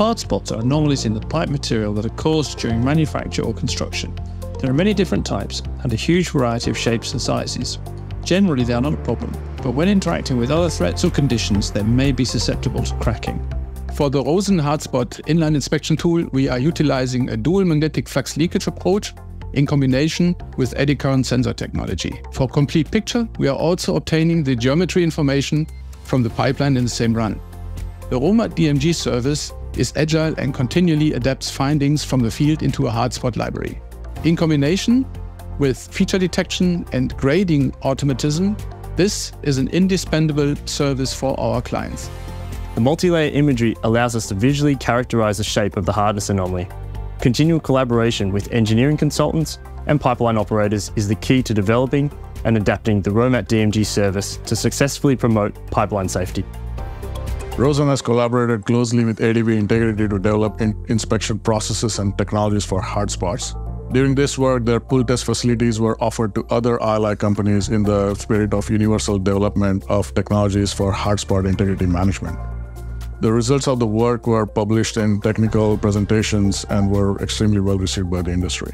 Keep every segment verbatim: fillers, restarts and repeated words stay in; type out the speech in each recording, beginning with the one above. Cloud spots are anomalies in the pipe material that are caused during manufacture or construction. There are many different types and a huge variety of shapes and sizes. Generally, they are not a problem, but when interacting with other threats or conditions, they may be susceptible to cracking. For the Rosen hardspot inline inspection tool, we are utilizing a dual magnetic flux leakage approach in combination with eddy current sensor technology. For complete picture, we are also obtaining the geometry information from the pipeline in the same run. The RoMat D M G service is agile and continually adapts findings from the field into a hardspot library. In combination with feature detection and grading automatism, this is an indispensable service for our clients. The multi-layer imagery allows us to visually characterize the shape of the hardness anomaly. Continual collaboration with engineering consultants and pipeline operators is the key to developing and adapting the RoMat D M G service to successfully promote pipeline safety. Rosen has collaborated closely with A D B Integrity to develop in inspection processes and technologies for hard spots. During this work, their pull test facilities were offered to other I L I companies in the spirit of universal development of technologies for hardspot integrity management. The results of the work were published in technical presentations and were extremely well received by the industry.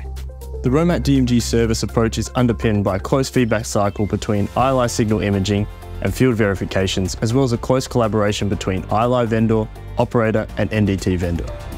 The RoMat D M G service approach is underpinned by a close feedback cycle between I L I signal imaging and field verifications, as well as a close collaboration between I L I vendor, operator, and N D T vendor.